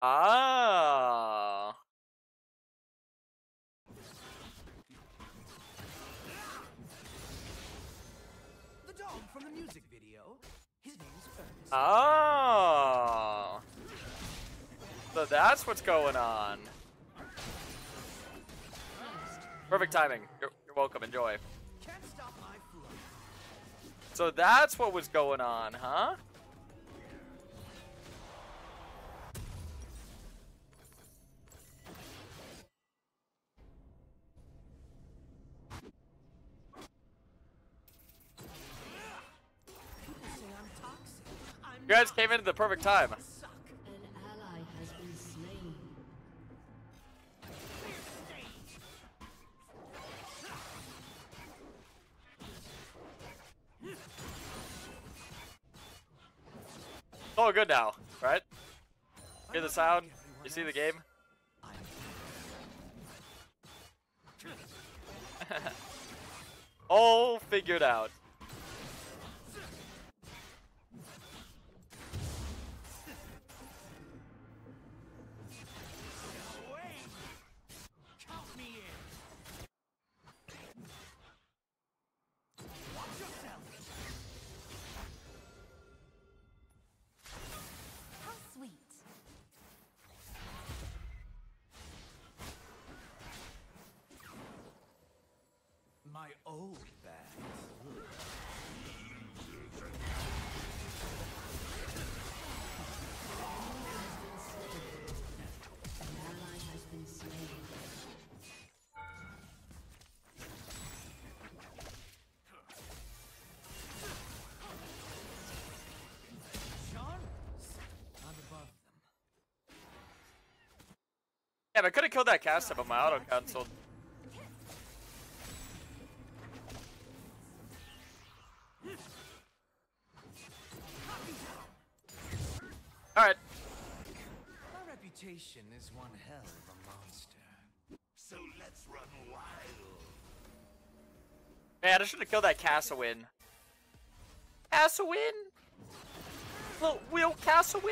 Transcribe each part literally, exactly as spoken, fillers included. Ah. The dog from the music video. His name's Ernest. Oh. So that's what's going on. Perfect timing. You're, you're welcome. Enjoy. Can't stop my flow. So that's what was going on, huh? You guys came in at the perfect time. Oh, good now, right? Hear the sound? You see the game? All figured out. My old bag. Yeah, I could have killed that caster, but my auto cancelled. Alright. My reputation is one hell of a monster. So let's run wild. Man, I should have killed that Castlewin. Castlewin? Little Will Castlewin?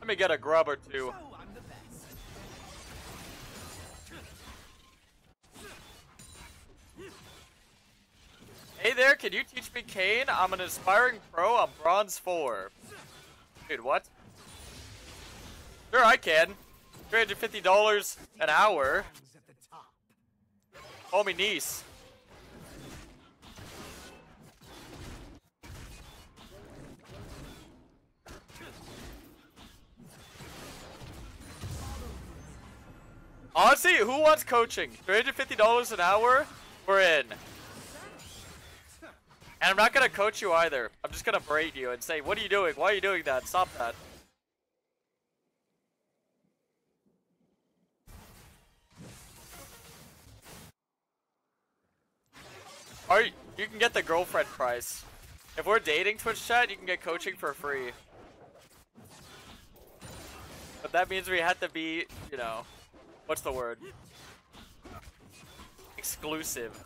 Let me get a grub or two. So I'm the best. Hey there, can you teach me Kayn? I'm an aspiring pro, I'm bronze four. Dude, what? Sure, I can. three hundred fifty dollars an hour. Call me niece. Honestly, who wants coaching? three hundred fifty dollars an hour? We're in. And I'm not going to coach you either. I'm just going to berate you and say, what are you doing? Why are you doing that? Stop that. Or you can get the girlfriend price. If we're dating, Twitch chat, you can get coaching for free. But that means we have to be, you know... What's the word? Exclusive.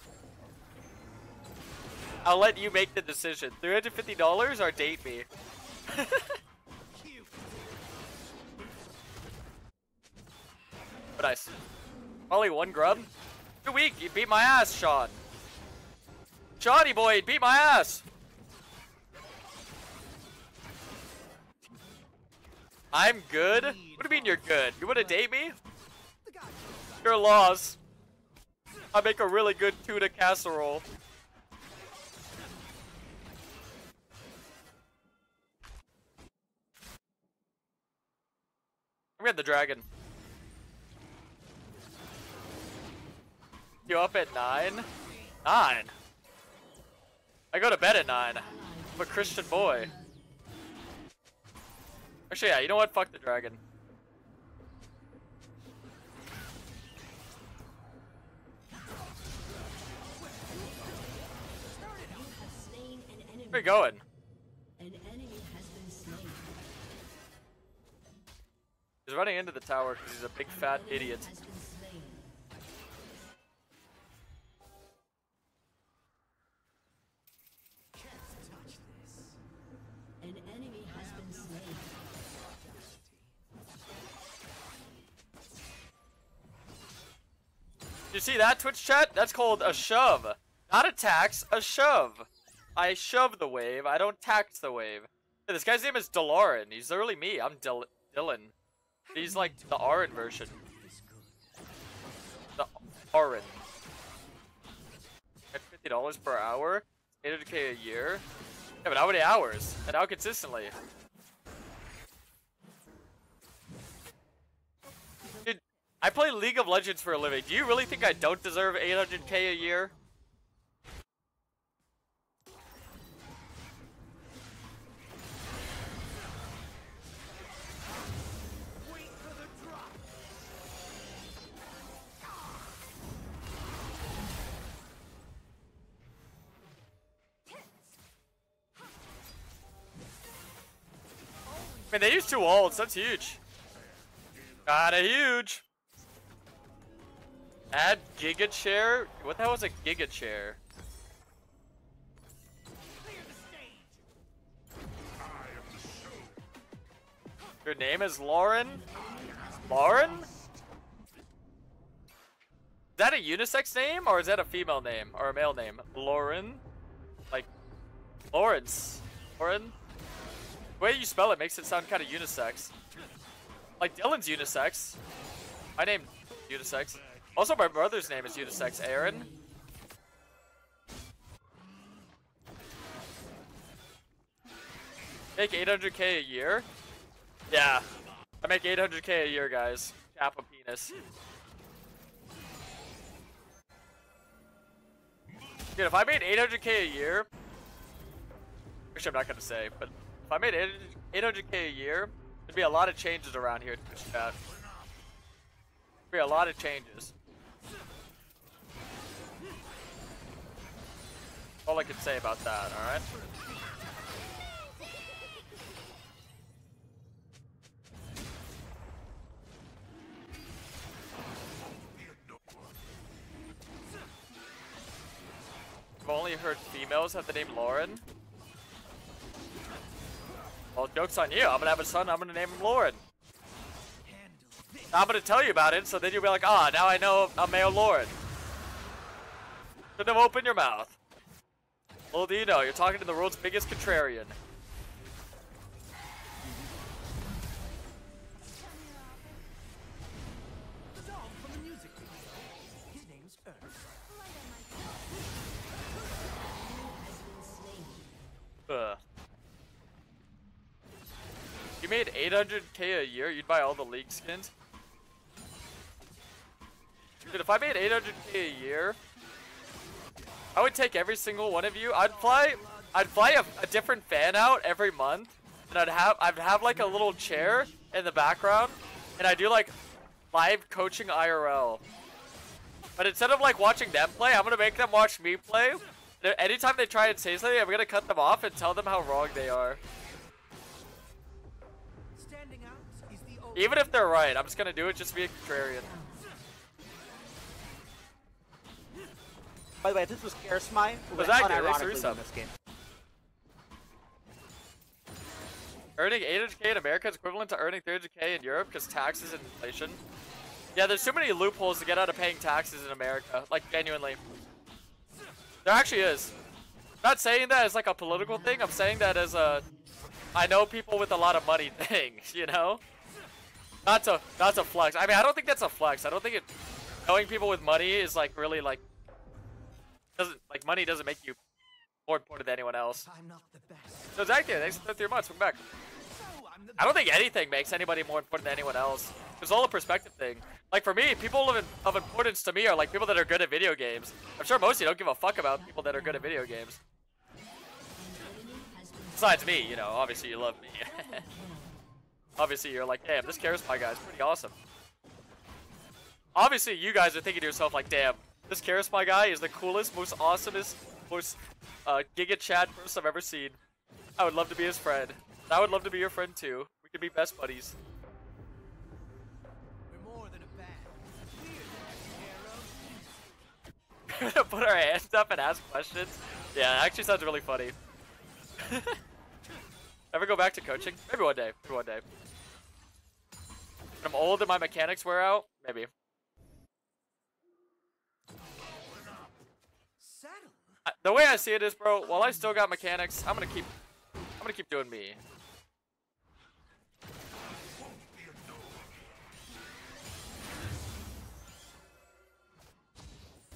I'll let you make the decision. three hundred fifty dollars or date me. But nice. Only one grub? Too weak. You beat my ass, Sean. Johnny boy, you beat my ass. I'm good? What do you mean you're good? You want to date me? Your loss. I make a really good tuna casserole. I'm at the dragon. You up at nine? Nine. I go to bed at nine. I'm a Christian boy. Actually, yeah. You know what? Fuck the dragon. Where are you going? An enemy has been slain. Is running into the tower because he's a big fat idiot. You see that, Twitch chat? That's called a shove. Not a tax, a shove. I shove the wave, I don't tax the wave. Yeah, this guy's name is Dilarin. He's literally me. I'm Dil Dylan. He's like the Arin version. The Arin. At fifty dollars per hour, eight hundred K a year. Yeah, but how many hours? And how consistently? I play League of Legends for a living. Do you really think I don't deserve eight hundred K a year? Wait for the drop. Man, they use two ults. That's huge. Kinda huge. Add Giga Chair? What the hell is a Giga Chair? Your name is Lauren? Lauren? Is that a unisex name or is that a female name or a male name? Lauren? Like, Lawrence. Lauren? The way you spell it makes it sound kind of unisex. Like, Dylan's unisex. My name's unisex. Also, my brother's name is unisex, Arin. Make eight hundred K a year? Yeah. I make eight hundred K a year, guys. Cap a penis. Dude, if I made eight hundred K a year... Actually, I'm not gonna say, but... If I made eight hundred K a year, there'd be a lot of changes around here. There'd be a lot of changes. All I can say about that, alright? I've only heard females have the name Lauren. Well, joke's on you. I'm gonna have a son, I'm gonna name him Lauren. I'm gonna tell you about it, so then you'll be like, ah, now I know a male Lauren. Shouldn't have opened your mouth. Little do you know, you're talking to the world's biggest contrarian. Ugh. If you made eight hundred K a year, you'd buy all the League skins? Dude, if I made eight hundred K a year, I would take every single one of you. I'd fly, I'd fly a, a different fan out every month, and I'd have, I'd have like a little chair in the background, and I do like live coaching I R L. But instead of like watching them play, I'm gonna make them watch me play. Anytime they try and say something, I'm gonna cut them off and tell them how wrong they are. Even if they're right, I'm just gonna do it just to be a contrarian. By the way, this was Karasmai, who was unironically in this game. Earning eight hundred K in America is equivalent to earning three hundred K in Europe because taxes and inflation. Yeah, there's too many loopholes to get out of paying taxes in America. Like, genuinely. There actually is. I'm not saying that as like a political thing. I'm saying that as a I know people with a lot of money thing, you know? Not to, not to flex. I mean, I don't think that's a flex. I don't think it... Knowing people with money is like really like... Doesn't, like, money doesn't make you more important than anyone else. I'm not the best. So exactly, thanks for three months. Welcome back. So I'm the I don't think anything makes anybody more important than anyone else. It's all a perspective thing. Like for me, people of, of importance to me are like people that are good at video games. I'm sure most of you don't give a fuck about people that are good at video games. Besides me, you know, obviously you love me. Obviously you're like, damn, this Karasmai guy is pretty awesome. Obviously you guys are thinking to yourself like, damn, this Karasmai guy is the coolest, most awesomest, most uh, giga chat person I've ever seen. I would love to be his friend. I would love to be your friend too. We could be best buddies. We're gonna put our hands up and ask questions. Yeah, it actually sounds really funny. Ever go back to coaching? Maybe one day. Maybe one day. When I'm old and my mechanics wear out, maybe. I, the way I see it is, bro, while I still got mechanics, I'm gonna keep I'm gonna keep doing me.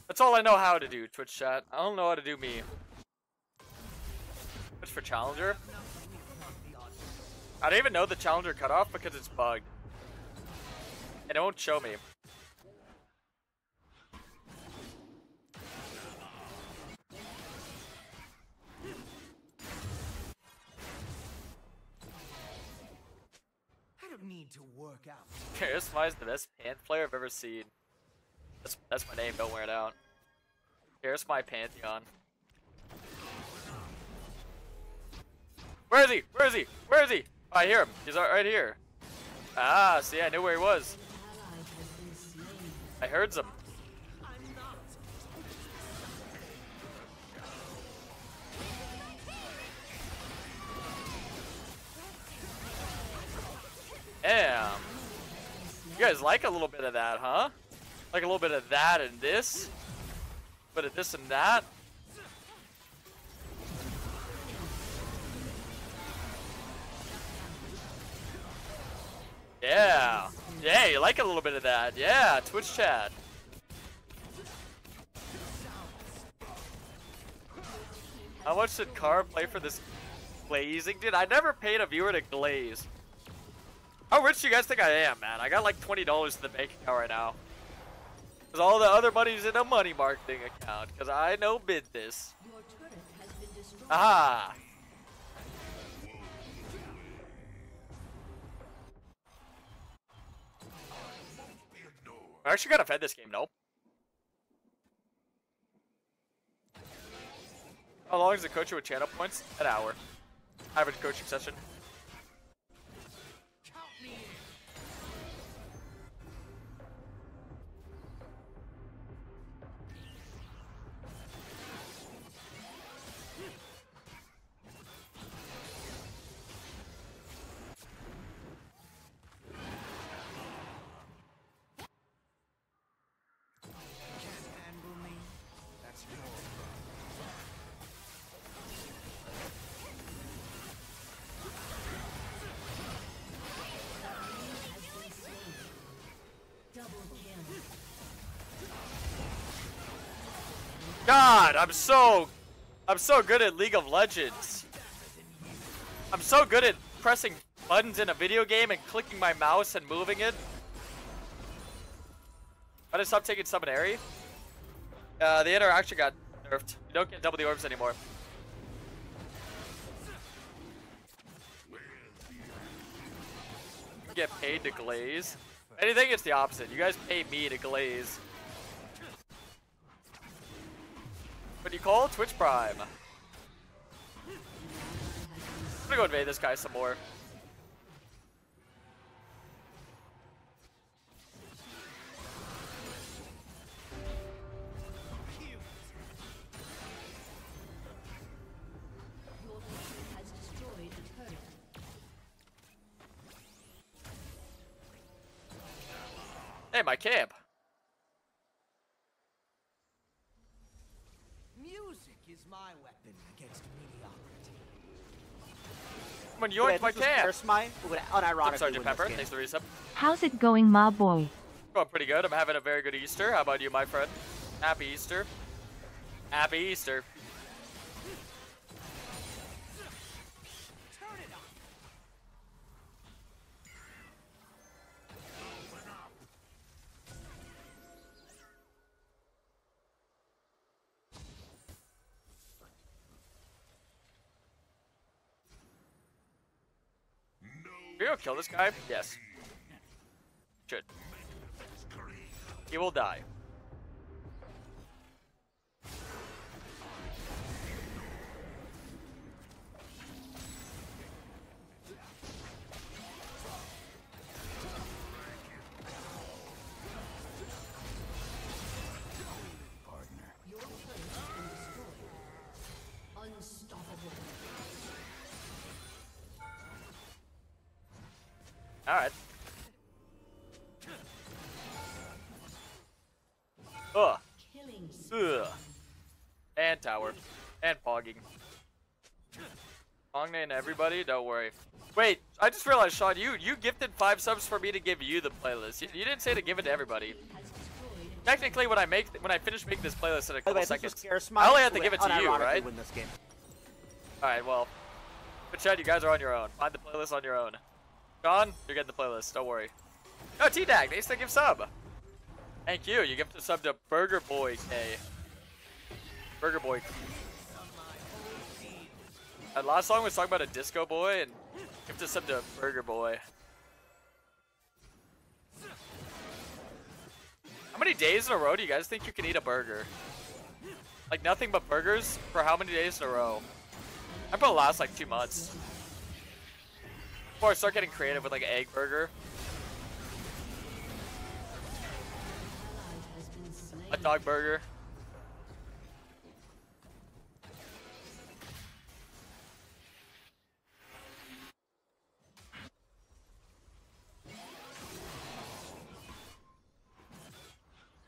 That's all I know how to do, Twitch chat. I don't know how to do me. Twitch for Challenger? I don't even know the Challenger cutoff because it's bugged. And it won't show me. I don't need to work out. Karasmai is the best Panth player I've ever seen. That's, that's my name, don't wear it out. Here's my Pantheon. Where is he? Where is he? Where is he? Oh, I hear him. He's right here. Ah, see, I knew where he was. I heard him. Damn. You guys like a little bit of that, huh? Like a little bit of that and this, but at this and that. Yeah, yeah, you like a little bit of that. Yeah, Twitch chat. How much did Kara play for this glazing? Dude, I never paid a viewer to glaze. How rich do you guys think I am, man? I got like twenty dollars in the bank account right now. Cause all the other money's in a money marketing account. Cause I know bid this. Aha! I actually gotta fed this game. Nope. How long is the coaching with channel points? An hour. Average coaching session. God, I'm so, I'm so good at League of Legends. I'm so good at pressing buttons in a video game and clicking my mouse and moving it. I just stopped taking Summonary. Uh, the interaction got nerfed. You don't get double the orbs anymore. You get paid to glaze. If anything, it's the opposite. You guys pay me to glaze. What do you call Twitch Prime? I'm gonna go invade this guy some more. Hey, my camp. My weapon against mediocrity. When you my first mine would unironically Sergeant Pepper, thanks for the resub. How's it going, my boy? Going pretty good. I'm having a very good Easter. How about you, my friend? Happy Easter. Happy Easter. Turn it on. Are you gonna kill this guy? Yes. Should. He will die. Partner. Alright. Ugh. Ugh. And tower. And pogging. Pongnane and everybody, don't worry. Wait, I just realized, Sean, you, you gifted five subs for me to give you the playlist. You, you didn't say to give it to everybody. Technically, when I make when I finish making this playlist in a couple oh, wait, seconds, I only have to give it to you, right? Win this game. All right, well, but Chad, you guys are on your own. Find the playlist on your own. Sean, you're getting the playlist. Don't worry. No, T-Dag, they still give sub. Thank you. You give the sub to Burger Boy K. Burger Boy. That last song was talking about a disco boy, and give the sub to Burger Boy. How many days in a row do you guys think you can eat a burger? Like nothing but burgers for how many days in a row? I probably last like two months. Before I start getting creative with like an egg burger. A dog burger.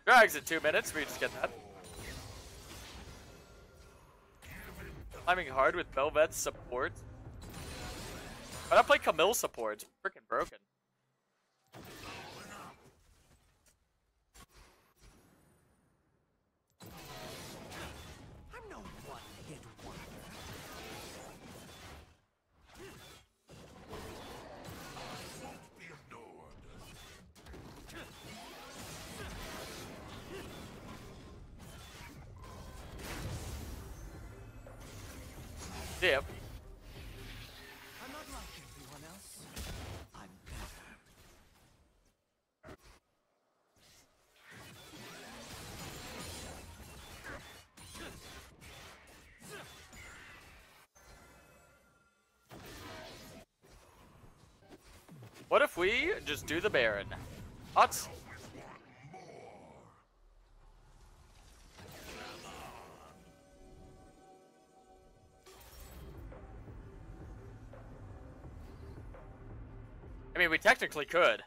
Drags in two minutes, we just get that. Climbing hard with Belvet's support. But I play Camille support, it's freaking broken. I'm no one hit wonder. Yep. I'm not like everyone else. I'm better. What if we just do the Baron? Thoughts? I mean, we technically could.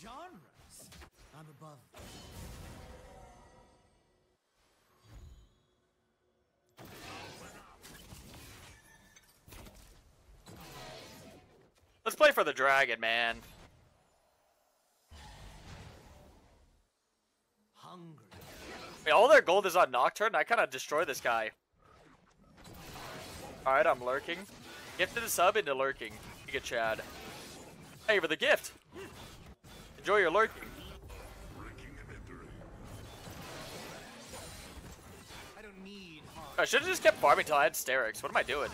Genres. I'm above. Let's play for the dragon, man. Hungry. Wait, all their gold is on Nocturne? I kind of destroy this guy. Alright, I'm lurking. Gift to the sub into lurking. You get Chad. Hey, for the gift! Enjoy your lurking. I don't need hard. I should've just kept farming till I had Sterics. What am I doing?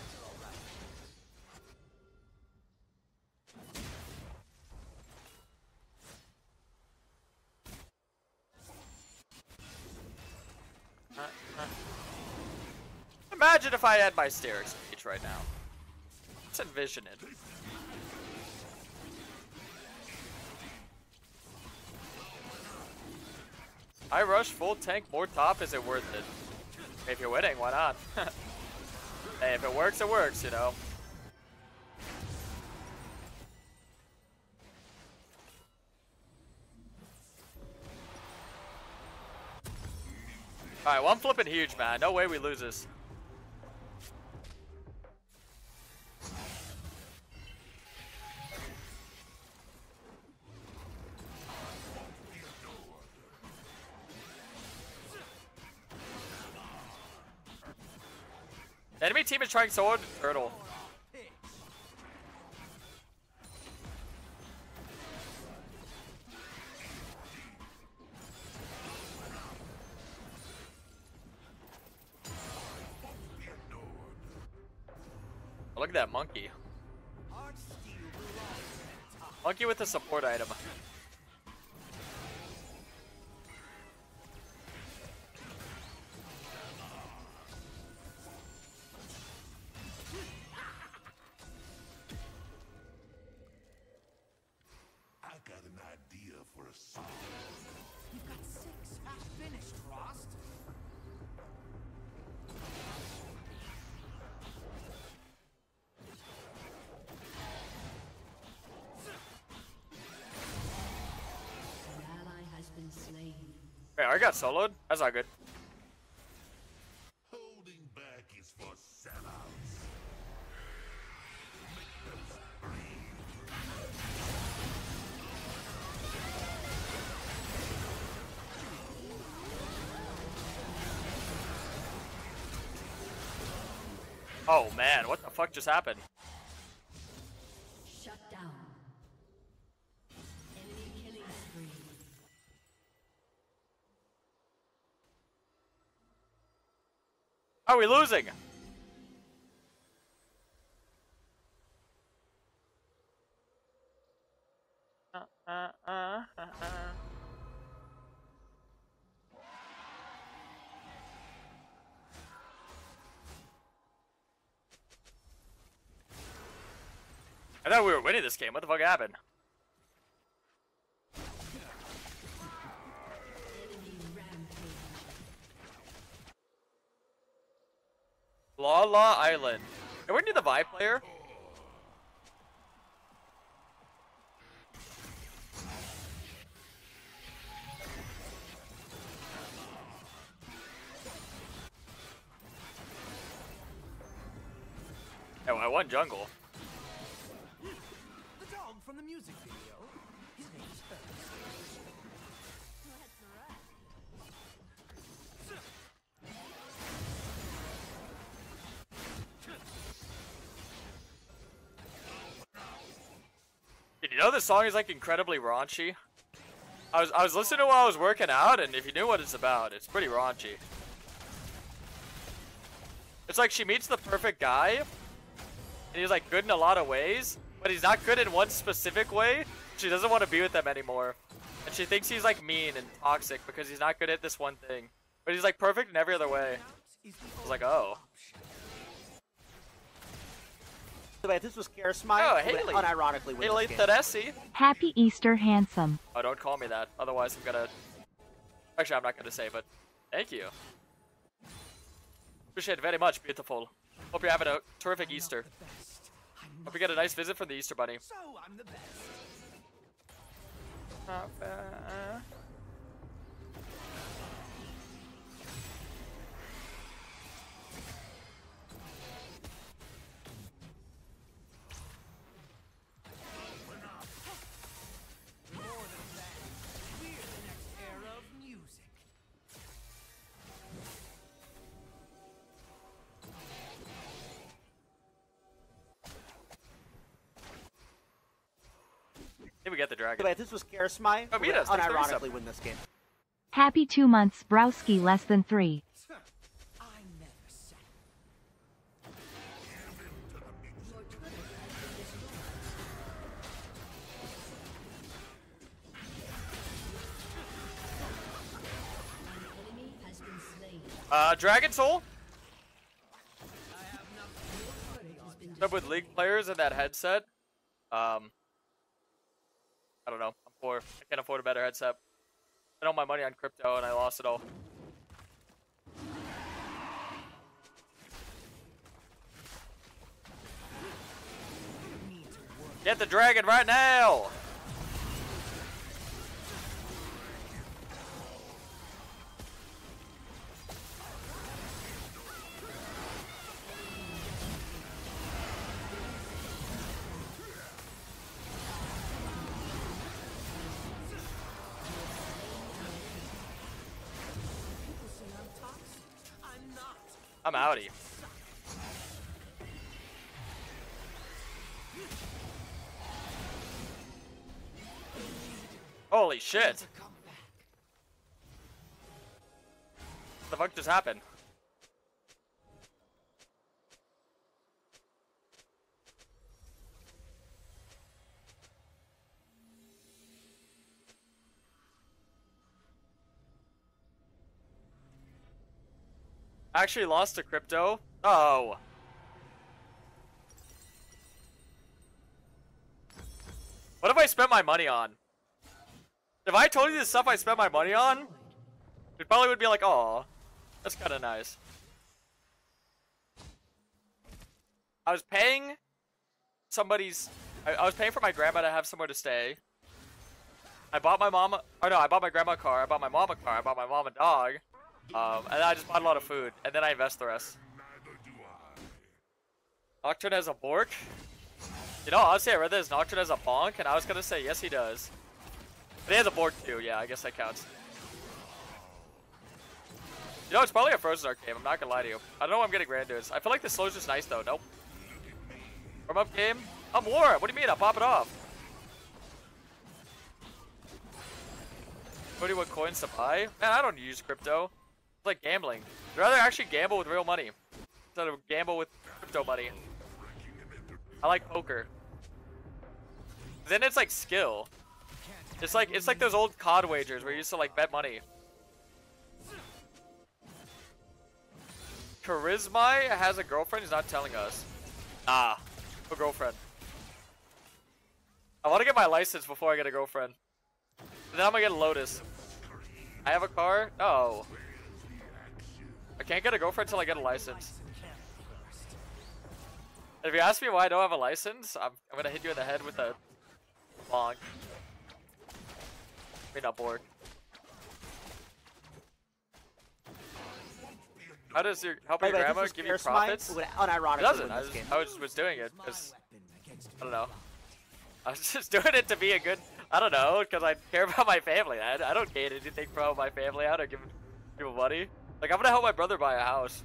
Imagine if I had my Sterics page right now. Let's envision it. I rush full tank, more top, is it worth it? If you're winning, why not? Hey, if it works, it works, you know. Alright, well I'm flipping huge, man. No way we lose this. Enemy team is trying so hard to turtle. Oh, look at that monkey. Monkey with a support item. Wait, I got soloed? That's not good. Holding back is for sellouts. Oh man, what the fuck just happened? Shut down. Enemy killing spree. Are we losing? Uh, uh, uh, uh, uh. I thought we were winning this game. What the fuck happened? La La Island. Can we do the vibe player? Oh, I won jungle. From the music video. His name is Did you know this song is like incredibly raunchy? I was I was listening to it while I was working out, and if you knew what it's about, it's pretty raunchy. It's like she meets the perfect guy, and he's like good in a lot of ways. But he's not good in one specific way. She doesn't want to be with them anymore. And she thinks he's like mean and toxic because he's not good at this one thing. But he's like perfect in every other way. I was like, oh. This was Karasmai. Oh, Haley. Unironically, Haley Theresi. Happy Easter, handsome. Oh, don't call me that. Otherwise, I'm gonna. Actually, I'm not gonna say, but thank you. Appreciate it very much, beautiful. Hope you're having a terrific Easter. Hope you get a nice visit from the Easter Bunny. So I'm the best. Not bad. We get the dragon. But this was Karasmai. Oh, meet us. Unironically win this game. Happy two months, Browski less than three. I never said. Uh, Dragon Soul? Up with League players in that headset. Um. I don't know. I'm poor. I can't afford a better headset. I spent all my money on crypto and I lost it all. Get the dragon right now! I'm outie. Holy shit! What the fuck just happened? Actually lost to crypto. Oh. What have I spent my money on? If I told you the stuff I spent my money on, it probably would be like, "Aw, that's kind of nice." I was paying somebody's. I, I was paying for my grandma to have somewhere to stay. I bought my mama, or no, I bought my grandma a car, I bought my mom a car, I bought my mom a dog, um, and then I just bought a lot of food, and then I invest the rest. Nocturne has a Bork? You know, honestly, I read this, Nocturne has a Bonk, and I was gonna say, yes, he does. But he has a Bork too, yeah, I guess that counts. You know, it's probably a Frozen Arc game, I'm not gonna lie to you. I don't know what I'm getting random is. I feel like this slow's just nice though, nope. Warm up game? I'm warm, what do you mean, I'll pop it off. What coins to buy? Man, I don't use crypto. It's like gambling. I'd rather actually gamble with real money instead of gamble with crypto money. I like poker. Then it's like skill. It's like it's like those old C O D wagers where you used to like bet money. Karasmai has a girlfriend. He's not telling us. Ah, a girlfriend. I want to get my license before I get a girlfriend. Then I'm gonna get a Lotus. I have a car? No. I can't get a girlfriend until I get a license. And if you ask me why I don't have a license, I'm, I'm gonna hit you in the head with a bonk. Maybe not Borg. How does your helping your grandma give you profits? Unironic. It doesn't. I, just, I just was doing it because I don't know. I was just doing it to be a good. I don't know, because I care about my family. I, I don't gain anything from my family. I don't give people money. Like, I'm going to help my brother buy a house.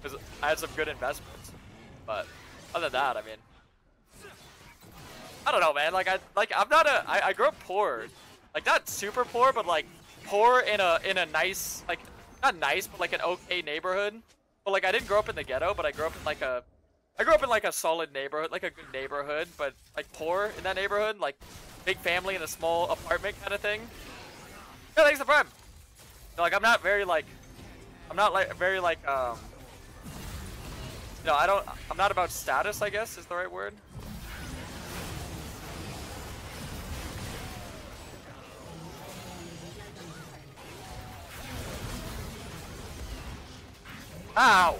Because I had some good investments. But other than that, I mean. I don't know, man. Like, I, like I'm not a... I, I grew up poor. Like, not super poor, but, like, poor in a in a nice... Like, not nice, but, like, an okay neighborhood. But, like, I didn't grow up in the ghetto, but I grew up in, like, a... I grew up in, like, a solid neighborhood. Like, a good neighborhood, but, like, poor in that neighborhood. Like... Big family in a small apartment kind of thing. Yeah, thanks for the prime. No, like I'm not very like, I'm not like very like um. No, I don't. I'm not about status. I guess is the right word. Ow.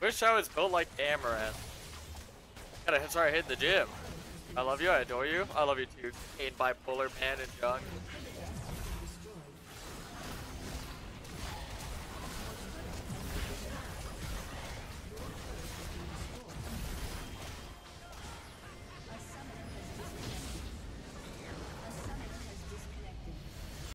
Wish I was built like Amaranth. God, I'm sorry I hit the gym. I love you, I adore you. I love you too, Kayn bipolar man and junk.